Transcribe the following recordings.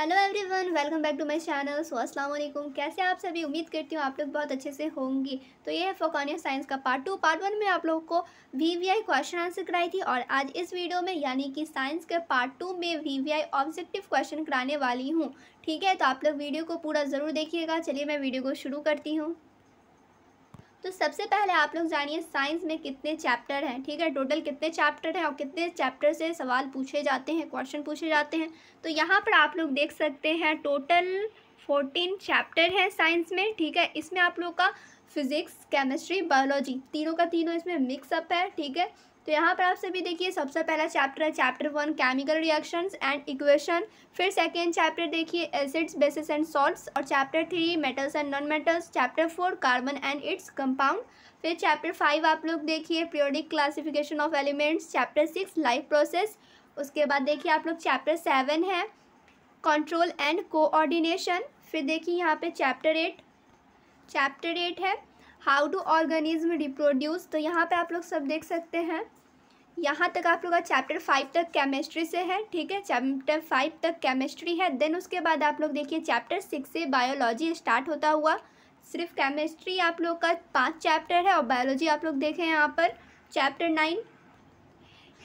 Hello everyone, welcome back to my channel. So अस्सलाम वालेकुम, कैसे आप सभी? उम्मीद करती हूँ आप लोग बहुत अच्छे से होंगी। तो ये है फौकानिया साइंस का पार्ट 2। पार्ट 1 में आप लोगों को वी.वी.आई क्वेश्चन आंसर कराई थी और आज इस वीडियो में यानी कि साइंस के पार्ट 2 में वी.वी.आई ऑब्जेक्टिव क्वेश्चन कराने वाली हूँ। ठीक है, तो आप लोग वीडियो को पूरा ज़रूर देखिएगा। चलिए मैं वीडियो को शुरू करती हूँ। तो सबसे पहले आप लोग जानिए साइंस में कितने चैप्टर हैं। ठीक है, टोटल कितने चैप्टर हैं और कितने चैप्टर से सवाल पूछे जाते हैं, क्वेश्चन पूछे जाते हैं। तो यहाँ पर आप लोग देख सकते हैं टोटल 14 चैप्टर हैं साइंस में। ठीक है, इसमें आप लोग का फिज़िक्स, केमिस्ट्री, बायोलॉजी तीनों का तीनों इसमें मिक्सअप है। ठीक है, तो यहाँ पर आप सभी देखिए सबसे पहला चैप्टर है chapter 1 chemical reactions and equation. फिर सेकेंड चैप्टर देखिए एसिड्स, बेसिस एंड सॉल्ट्स। और chapter 3 metals and non metals. Chapter 4 carbon and its compound. फिर चैप्टर 5 आप लोग देखिए periodic classification of elements. Chapter 6 life process. उसके बाद देखिए आप लोग चैप्टर 7 है कंट्रोल एंड कोऑर्डिनेशन। फिर देखिए यहाँ पे चैप्टर 8 है हाउ डू ऑर्गेनिज्म रिप्रोड्यूस। तो यहाँ पे आप लोग सब देख सकते हैं। यहाँ तक आप लोग का चैप्टर 5 तक केमिस्ट्री से है। ठीक है, चैप्टर 5 तक केमिस्ट्री है। देन उसके बाद आप लोग देखिए चैप्टर 6 से बायोलॉजी स्टार्ट होता हुआ। सिर्फ केमिस्ट्री आप लोग का 5 चैप्टर है और बायोलॉजी आप लोग देखें यहाँ पर चैप्टर 9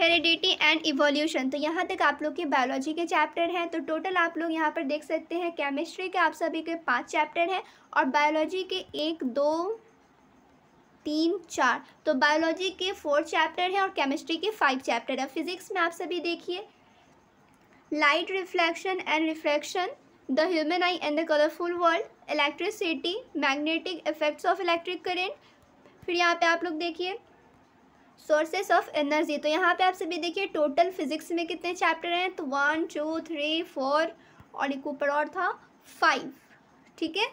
हेरिडिटी एंड इवोल्यूशन। तो यहाँ तक आप लोग के बायोलॉजी के चैप्टर हैं। तो टोटल आप लोग यहाँ पर देख सकते हैं केमिस्ट्री के आप सभी के 5 चैप्टर हैं और बायोलॉजी के 1, 2, 3, 4। तो बायोलॉजी के 4 चैप्टर हैं और केमिस्ट्री के 5 चैप्टर है। फिजिक्स में आप सभी देखिए light reflection and refraction, the human eye and the colourful world, electricity, magnetic effects of electric current. फिर यहाँ पे आप लोग देखिए सोर्सेस ऑफ एनर्जी। तो यहाँ पे आप सभी देखिए टोटल फिजिक्स में कितने चैप्टर हैं, तो 1, 2, 3, 4 और एक ऊपर और था 5। ठीक है,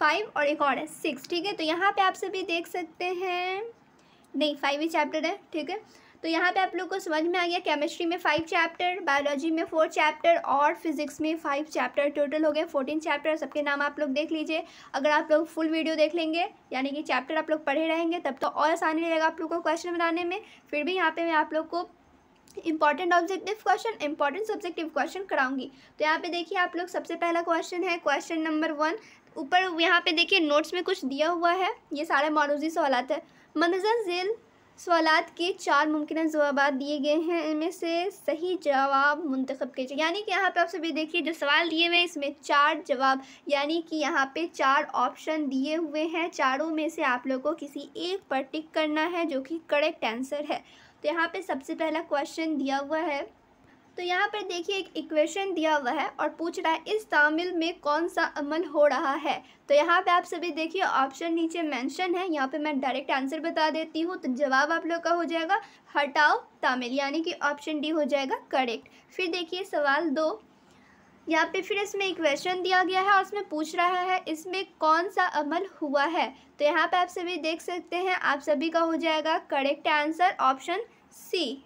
5 और एक और है 6। ठीक है, तो यहाँ पे आप सभी देख सकते हैं नहीं 5 ही चैप्टर है। ठीक है, तो यहाँ पे आप लोग को समझ में आ गया केमिस्ट्री में 5 चैप्टर, बायोलॉजी में 4 चैप्टर और फिजिक्स में 5 चैप्टर। टोटल हो गए 14 चैप्टर। सबके नाम आप लोग देख लीजिए। अगर आप लोग फुल वीडियो देख लेंगे यानी कि चैप्टर आप लोग पढ़े रहेंगे तब तो और आसानी रहेगा आप लोग को क्वेश्चन बनाने में। फिर भी यहाँ पर मैं आप लोग को important objective question, important subjective question कराऊंगी। तो यहाँ पे देखिए आप लोग सबसे पहला क्वेश्चन है क्वेश्चन नंबर 1। ऊपर यहाँ पे देखिए नोट्स में कुछ दिया हुआ है, ये सारे मौरूज़ी सवालात है। मंदरजा झील सवालात के 4 मुमकिन जवाब दिए गए हैं, इनमें से सही जवाब मुंतखब कीजिए। यानी कि यहाँ पे आप सभी देखिए जो सवाल दिए हुए हैं इसमें 4 जवाब यानी कि यहाँ पे 4 ऑप्शन दिए हुए हैं। चारों में से आप लोग को किसी एक पर टिक करना है जो कि करेक्ट आंसर है। तो यहाँ पे सबसे पहला क्वेश्चन दिया हुआ है। तो यहाँ पर देखिए एक इक्वेशन दिया हुआ है और पूछ रहा है इस तामिल में कौन सा अमल हो रहा है। तो यहाँ पे आप सभी देखिए ऑप्शन नीचे मेंशन है, यहाँ पे मैं डायरेक्ट आंसर बता देती हूँ। तो जवाब आप लोग का हो जाएगा हटाओ तामिल, यानी कि ऑप्शन डी हो जाएगा करेक्ट। फिर देखिए सवाल 2, यहाँ पे फिर इसमें इक्वेशन दिया गया है और इसमें पूछ रहा है इसमें कौन सा अमल हुआ है। तो यहाँ पर आप सभी देख सकते हैं आप सभी का हो जाएगा करेक्ट आंसर ऑप्शन सी।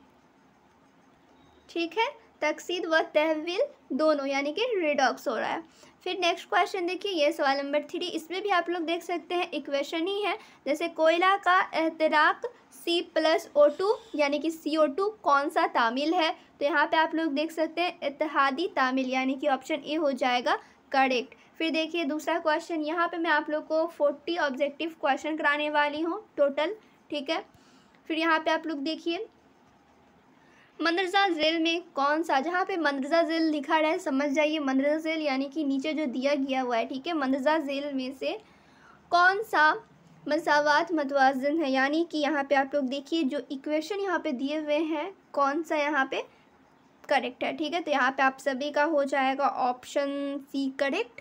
ठीक है, तकसीद व तहवील दोनों यानी कि रिडॉक्स हो रहा है। फिर नेक्स्ट क्वेश्चन देखिए ये सवाल नंबर 3, इसमें भी आप लोग देख सकते हैं इक्वेशन ही है। जैसे कोयला का एहतराक C+O2 यानी कि CO2 कौन सा तामिल है। तो यहाँ पे आप लोग देख सकते हैं इतिहादी तामिल यानी कि ऑप्शन ए हो जाएगा करेक्ट। फिर देखिए दूसरा क्वेश्चन, यहाँ पे मैं आप लोग को 40 ऑब्जेक्टिव क्वेश्चन कराने वाली हूँ टोटल। ठीक है, फिर यहाँ पे आप लोग देखिए मंदरजा झील में कौन सा, जहाँ पे मंदरजा झील लिखा रहे समझ जाइए मंदरजा झील यानी कि नीचे जो दिया गया हुआ है। ठीक है, मंदरजा झील में से कौन सा मसावात मतवाजन है, यानी कि यहाँ पे आप लोग देखिए जो इक्वेशन यहाँ पे दिए हुए हैं कौन सा यहाँ पे करेक्ट है। ठीक है, तो यहाँ पे आप सभी का हो जाएगा ऑप्शन सी करेक्ट।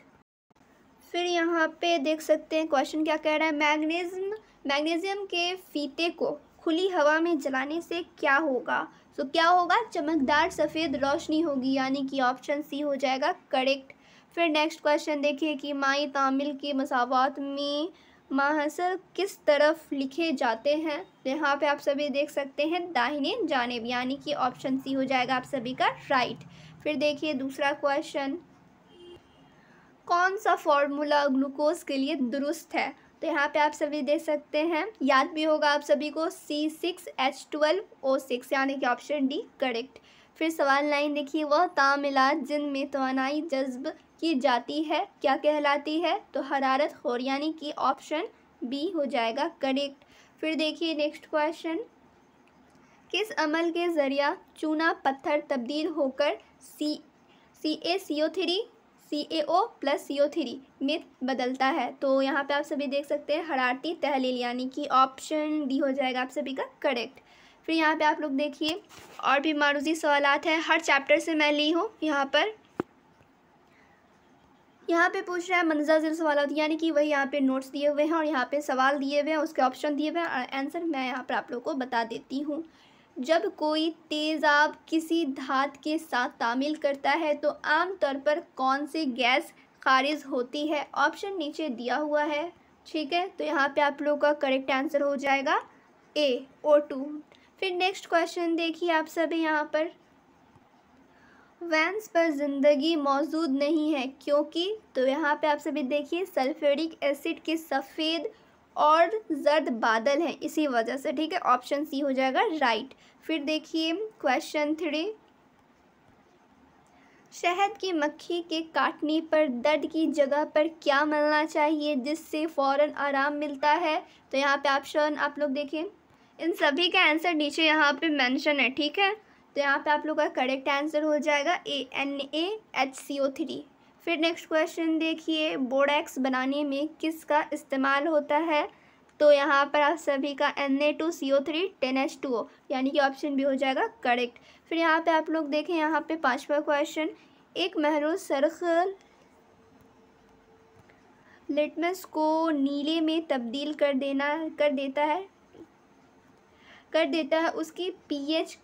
फिर यहाँ पे देख सकते हैं क्वेश्चन क्या कह रहा है, मैग्नीशियम के फीते को खुली हवा में जलाने से क्या होगा। तो क्या होगा, चमकदार सफ़ेद रोशनी होगी यानी कि ऑप्शन सी हो जाएगा करेक्ट। फिर नेक्स्ट क्वेश्चन देखिए कि माई तामिल के मसावात में माहसर किस तरफ लिखे जाते हैं। यहाँ पे आप सभी देख सकते हैं दाहिने जानिब यानी कि ऑप्शन सी हो जाएगा आप सभी का राइट। फिर देखिए दूसरा क्वेश्चन, कौन सा फॉर्मूला ग्लूकोज के लिए दुरुस्त है। तो यहाँ पे आप सभी देख सकते हैं याद भी होगा आप सभी को C6H12O6 यानी कि ऑप्शन डी करेक्ट। फिर सवाल 9 देखिए, वह तामिलात जिनमें तवानाई जज्ब की जाती है क्या कहलाती है? तो हरारत खोर, यानी कि ऑप्शन बी हो जाएगा करेक्ट। फिर देखिए नेक्स्ट क्वेश्चन, किस अमल के ज़रिया चूना पत्थर तब्दील होकर CaCO3 CaO+CO3 में बदलता है? तो यहाँ पे आप सभी देख सकते हैं हरारती तहलील, यानी कि ऑप्शन डी हो जाएगा आप सभी का करेक्ट। फिर यहाँ पे आप लोग देखिए और भी मारूजी सवालात हैं, हर चैप्टर से मैं ली हूँ। यहाँ पे पूछ रहा है मंजा ज़िल सवाल, यानी कि वही यहाँ पे नोट्स दिए हुए हैं और यहाँ पे सवाल दिए हुए हैं, उसके ऑप्शन दिए हुए हैं और आंसर मैं यहाँ पर आप लोग को बता देती हूँ। जब कोई तेज़ाब किसी धात के साथ तामील करता है तो आमतौर पर कौन सी गैस खारिज होती है? ऑप्शन नीचे दिया हुआ है, ठीक है। तो यहाँ पे आप लोग का करेक्ट आंसर हो जाएगा ए, O2। फिर नेक्स्ट क्वेश्चन देखिए आप सभी यहाँ पर, वैंस पर ज़िंदगी मौजूद नहीं है क्योंकि? तो यहाँ पे आप सभी देखिए सल्फ्यूरिक एसिड के सफ़ेद और जर्द बादल हैं इसी वजह से, ठीक है। ऑप्शन सी हो जाएगा राइट। फिर देखिए क्वेश्चन 3, शहद की मक्खी के काटने पर दर्द की जगह पर क्या मलना चाहिए जिससे फौरन आराम मिलता है? तो यहाँ पे ऑप्शन आप लोग देखें, इन सभी का आंसर नीचे यहाँ पे मेंशन है, ठीक है। तो यहाँ पे आप लोग का करेक्ट आंसर हो जाएगा NaHCO3। फिर नेक्स्ट क्वेश्चन देखिए, बोरैक्स बनाने में किसका इस्तेमाल होता है? तो यहाँ पर आप सभी का Na2CO3 10H2O, यानी कि ऑप्शन भी हो जाएगा करेक्ट। फिर यहाँ पे आप लोग देखें, यहाँ पे 5वां क्वेश्चन, एक महरूज सर्कल लिटमस को नीले में तब्दील कर देता है, उसकी pH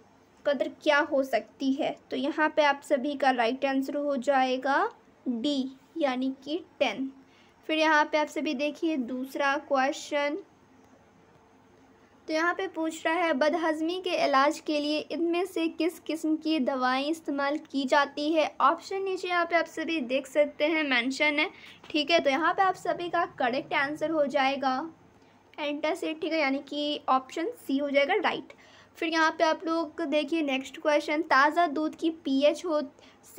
कदर क्या हो सकती है? तो यहाँ पे आप सभी का राइट आंसर हो जाएगा D, यानी कि 10। फिर यहाँ पे आप सभी देखिए 2रा क्वेश्चन, तो यहाँ पे पूछ रहा है बदहजमी के इलाज के लिए इनमें से किस किस्म की दवाएं इस्तेमाल की जाती है? ऑप्शन नीचे यहाँ पे आप सभी देख सकते हैं मेंशन है, ठीक है। तो यहाँ पे आप सभी का करेक्ट आंसर हो जाएगा एंटासिड, ठीक है, यानी कि ऑप्शन सी हो जाएगा राइट। फिर यहाँ पे आप लोग देखिए नेक्स्ट क्वेश्चन, ताज़ा दूध की pH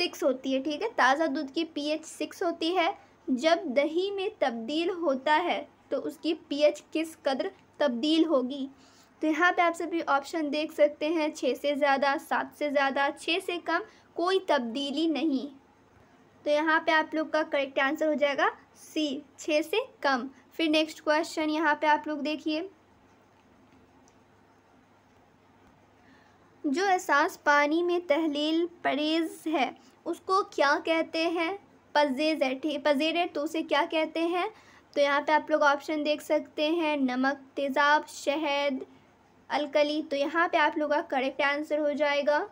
6 होती है, ठीक है। ताज़ा दूध की pH 6 होती है, जब दही में तब्दील होता है तो उसकी pH किस कदर तब्दील होगी? तो यहाँ पे आप सभी ऑप्शन देख सकते हैं, 6 से ज़्यादा, 7 से ज़्यादा, 6 से कम, कोई तब्दीली नहीं। तो यहाँ पे आप लोग का करेक्ट आंसर हो जाएगा सी, 6 से कम। फिर नेक्स्ट क्वेश्चन यहाँ पे आप लोग देखिए, जो एहसास पानी में तहलील परेज़ है उसको क्या कहते हैं? पजेज है, ठीक, पजेज है, तो उसे क्या कहते हैं? तो यहाँ पे आप लोग ऑप्शन देख सकते हैं, नमक, तेज़ाब, शहद, अलकली। तो यहाँ पे आप लोग का करेक्ट आंसर हो जाएगा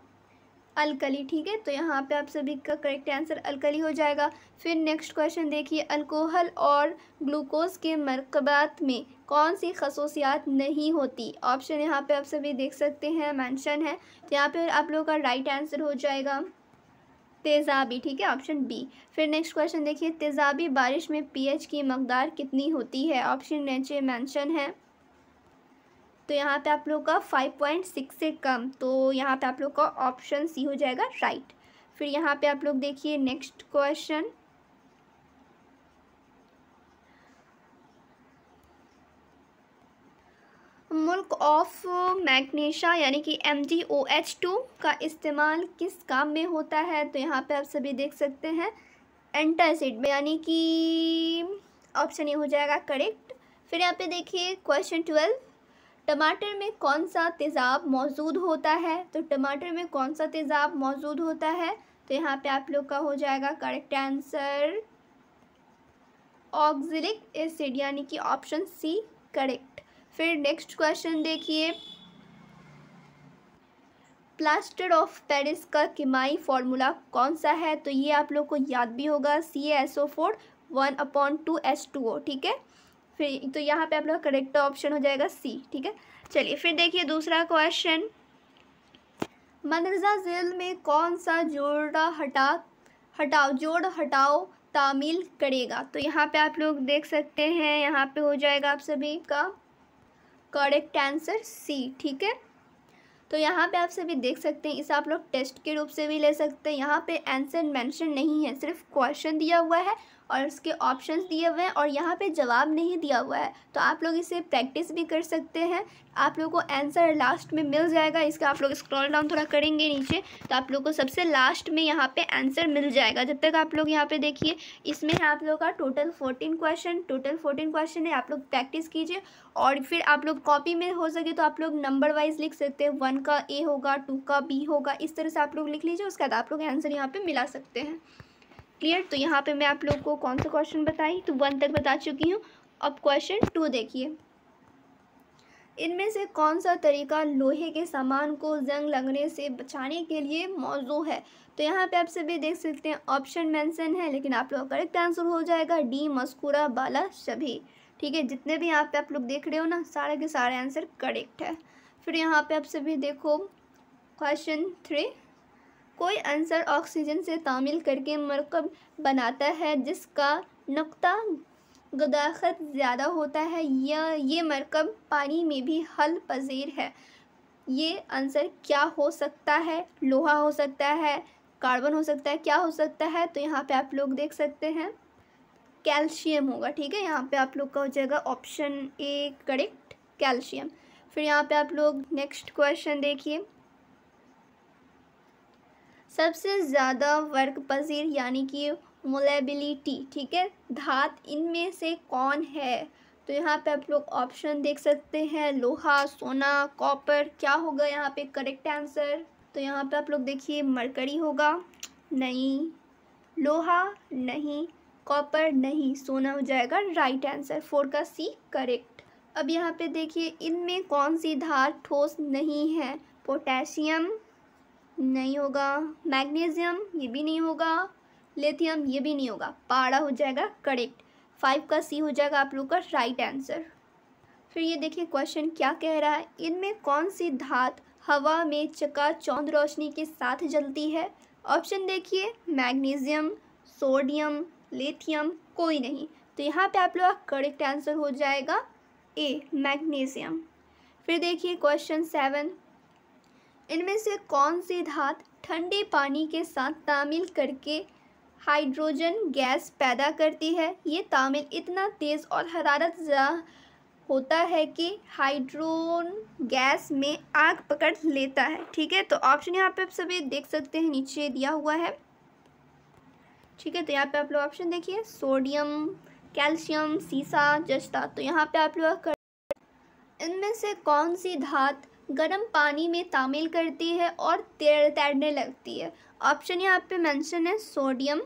अलकली, ठीक है। तो यहाँ पे आप सभी का करेक्ट आंसर अलकली हो जाएगा। फिर नेक्स्ट क्वेश्चन देखिए, अल्कोहल और ग्लूकोज के मरकबात में कौन सी खसूसियात नहीं होती? ऑप्शन यहाँ पे आप सभी देख सकते हैं मेंशन है, तो यहाँ पे आप लोगों का राइट आंसर हो जाएगा तेज़ाबी, ठीक है, ऑप्शन बी। फिर नेक्स्ट क्वेश्चन देखिए, तेज़ाबी बारिश में pH की मकदार कितनी होती है? ऑप्शन नीचे मेंशन है, तो यहाँ पे आप लोग का 5.6 से कम, तो यहाँ पे आप लोग का ऑप्शन सी हो जाएगा राइट। फिर यहाँ पे आप लोग देखिए next question, milk of magnesia यानी कि MgOH2 का इस्तेमाल किस काम में होता है? तो यहाँ पे आप सभी देख सकते हैं एंटासिड में, यानी कि ऑप्शन ये हो जाएगा करेक्ट। फिर यहाँ पे देखिए क्वेश्चन 12, टमाटर में कौन सा तेज़ाब मौजूद होता है? तो टमाटर में कौन सा तेज़ाब मौजूद होता है? तो यहाँ पे आप लोग का हो जाएगा करेक्ट आंसर ऑक्जिलिक एसिड, यानी कि ऑप्शन सी करेक्ट। फिर नेक्स्ट क्वेश्चन देखिए, प्लास्टर ऑफ पेरिस का किमाई फार्मूला कौन सा है? तो ये आप लोग को याद भी होगा, CaSO4 1/2H2O, ठीक है। फिर तो यहाँ पे आप लोग करेक्ट ऑप्शन हो जाएगा सी, ठीक है। चलिए फिर देखिए 2रा क्वेश्चन, मंदरजा ज़िल में कौन सा जोड़ हटाओ तामील करेगा? तो यहाँ पे आप लोग देख सकते हैं, यहाँ पे हो जाएगा आप सभी का करेक्ट आंसर सी, ठीक है। तो यहाँ पे आप सभी देख सकते हैं, इसे आप लोग टेस्ट के रूप से भी ले सकते हैं। यहाँ पे आंसर मेंशन नहीं है, सिर्फ क्वेश्चन दिया हुआ है और उसके ऑप्शंस दिए हुए हैं और यहाँ पे जवाब नहीं दिया हुआ है। तो आप लोग इसे प्रैक्टिस भी कर सकते हैं। आप लोगों को आंसर लास्ट में मिल जाएगा। इसका आप लोग स्क्रॉल डाउन थोड़ा करेंगे नीचे तो आप लोग को सबसे लास्ट में यहाँ पे आंसर मिल जाएगा। जब तक आप लोग यहाँ पे देखिए, इसमें है आप लोगों का टोटल 14 क्वेश्चन। टोटल 14 क्वेश्चन है। आप लोग प्रैक्टिस कीजिए और फिर आप लोग कॉपी में हो सके तो आप लोग नंबर वाइज लिख सकते हैं। 1 का ए होगा, 2 का बी होगा, इस तरह से आप लोग लिख लीजिए। उसके बाद आप लोग आंसर यहाँ पर मिला सकते हैं। क्लियर। तो यहाँ पे मैं आप लोग को कौन सा क्वेश्चन बताई, तो 1 तक बता चुकी हूँ। अब क्वेश्चन 2 देखिए। इनमें से कौन सा तरीका लोहे के सामान को जंग लगने से बचाने के लिए मौजूद है। तो यहाँ पे आप सभी देख सकते हैं, ऑप्शन मेंशन है लेकिन आप लोग का करेक्ट आंसर हो जाएगा डी, मस्कुरा बाला सभी। ठीक है, जितने भी यहाँ पे आप लोग देख रहे हो ना, सारे के सारे आंसर करेक्ट है। फिर यहाँ पे आप सभी देखो क्वेश्चन 3। कोई आंसर ऑक्सीजन से तामील करके मरकब बनाता है जिसका नुक्ता गदाखत ज़्यादा होता है, या ये मरकब पानी में भी हल पजीर है। ये आंसर क्या हो सकता है? लोहा हो सकता है, कार्बन हो सकता है, क्या हो सकता है? तो यहाँ पे आप लोग देख सकते हैं कैल्शियम होगा। ठीक है, यहाँ पे आप लोग का हो जाएगा ऑप्शन A करेक्ट, कैल्शियम। फिर यहाँ पे आप लोग नेक्स्ट क्वेश्चन देखिए। सबसे ज़्यादा वर्क पजीर यानी कि मोलेबिलिटी, ठीक है, धात इनमें से कौन है? तो यहाँ पे आप लोग ऑप्शन देख सकते हैं, लोहा, सोना, कॉपर। क्या होगा यहाँ पे करेक्ट आंसर? तो यहाँ पे आप लोग देखिए, मरकरी होगा नहीं, लोहा नहीं, कॉपर नहीं, सोना हो जाएगा राइट आंसर। 4 का C करेक्ट। अब यहाँ पे देखिए, इनमें कौन सी धात ठोस नहीं है? पोटेशियम नहीं होगा, मैग्नीशियम ये भी नहीं होगा, लिथियम ये भी नहीं होगा, पारा हो जाएगा करेक्ट। 5 का C हो जाएगा आप लोग का राइट आंसर। फिर ये देखिए क्वेश्चन क्या कह रहा है, इनमें कौन सी धात हवा में चकाचौंध रोशनी के साथ जलती है? ऑप्शन देखिए, मैग्नीशियम, सोडियम, लिथियम, कोई नहीं। तो यहाँ पे आप लोग का करेक्ट आंसर हो जाएगा A मैग्नीशियम। फिर देखिए क्वेश्चन 7। इनमें से कौन सी धात ठंडे पानी के साथ तामील करके हाइड्रोजन गैस पैदा करती है? ये तामील इतना तेज़ और हरारत ज़्यादा होता है कि हाइड्रोन गैस में आग पकड़ लेता है। ठीक है, तो ऑप्शन यहाँ पे आप सभी देख सकते हैं, नीचे दिया हुआ है। ठीक है, तो यहाँ पे आप लोग ऑप्शन देखिए, सोडियम, कैल्शियम, सीसा, जस्ता। तो यहाँ पे आप लोग इनमें से कौन सी धात गर्म पानी में तामील करती है और तैरने लगती है? ऑप्शन यहाँ पे मेंशन है, सोडियम,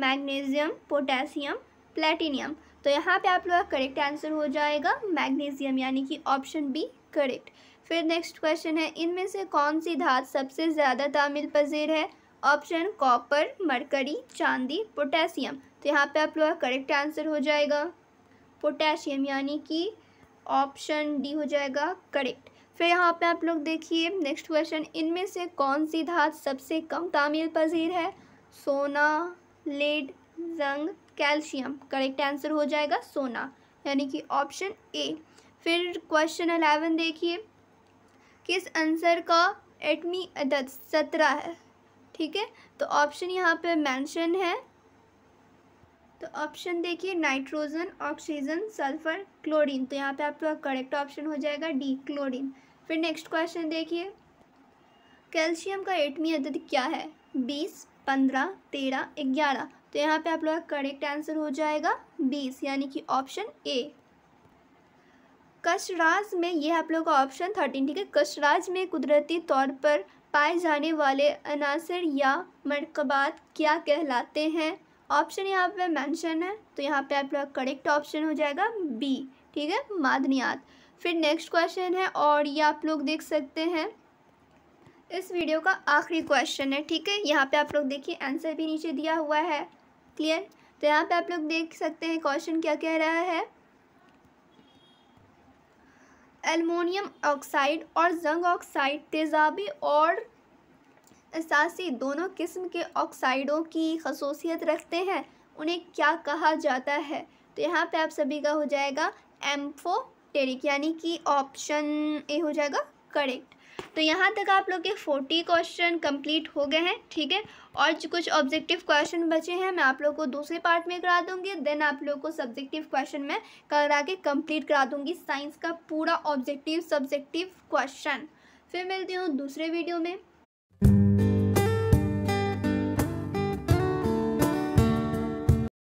मैग्नीशियम, पोटेशियम, प्लेटिनियम। तो यहाँ पे आप लोग का करेक्ट आंसर हो जाएगा मैग्नीशियम, यानी कि ऑप्शन B करेक्ट। फिर नेक्स्ट क्वेश्चन है, इनमें से कौन सी धात सबसे ज़्यादा तामील पजीर है? ऑप्शन कॉपर, मरकरी, चांदी, पोटेशियम। तो यहाँ पे आप लोग का करेक्ट आंसर हो जाएगा पोटेशियम, यानी कि ऑप्शन D हो जाएगा करेक्ट। फिर यहाँ पे आप लोग देखिए नेक्स्ट क्वेश्चन, इनमें से कौन सी धात सबसे कम तामील पजीर है? सोना, लेड, जंग, कैल्शियम। करेक्ट आंसर हो जाएगा सोना, यानी कि ऑप्शन A। फिर क्वेश्चन 11 देखिए, किस आंसर का एटमी अदद 17 है? ठीक है, तो ऑप्शन यहाँ पे मेंशन है, तो ऑप्शन देखिए, नाइट्रोजन, ऑक्सीजन, सल्फर, क्लोरीन। तो यहाँ पे आप लोग करेक्ट ऑप्शन हो जाएगा D क्लोरीन। फिर नेक्स्ट क्वेश्चन देखिए, कैल्शियम का एटमी अदद क्या है? 20, 15, 13, 11। तो यहाँ पे आप लोग का करेक्ट आंसर हो जाएगा 20, यानी कि ऑप्शन A। कशराज में, ये आप लोग का ऑप्शन 13। ठीक है, कशराज में कुदरती तौर पर पाए जाने वाले अनासर या मरकबात क्या कहलाते हैं? ऑप्शन यहाँ पे मेंशन है, तो यहाँ पे आप लोग करेक्ट ऑप्शन हो जाएगा B। ठीक है, मादनियात। फिर नेक्स्ट क्वेश्चन है और ये आप लोग देख सकते हैं, इस वीडियो का आखिरी क्वेश्चन है। ठीक है, यहाँ पे आप लोग देखिए, आंसर भी नीचे दिया हुआ है। क्लियर, तो यहाँ पे आप लोग देख सकते हैं क्वेश्चन क्या कह रहा है, एल्युमिनियम ऑक्साइड और जिंक ऑक्साइड तेजाबी और असासी दोनों किस्म के ऑक्साइडों की खसूसियत रखते हैं, उन्हें क्या कहा जाता है? तो यहाँ पे आप सभी का हो जाएगा एम्फोटेरिक, यानी कि ऑप्शन A हो जाएगा करेक्ट। तो यहाँ तक आप लोग के 40 क्वेश्चन कंप्लीट हो गए हैं, ठीक है। और जो कुछ ऑब्जेक्टिव क्वेश्चन बचे हैं मैं आप लोग को दूसरे पार्ट में करा दूँगी, देन आप लोग को सब्जेक्टिव क्वेश्चन में करा के कंप्लीट करा दूँगी साइंस का पूरा ऑब्जेक्टिव सब्जेक्टिव क्वेश्चन। फिर मिलती हूँ दूसरे वीडियो में।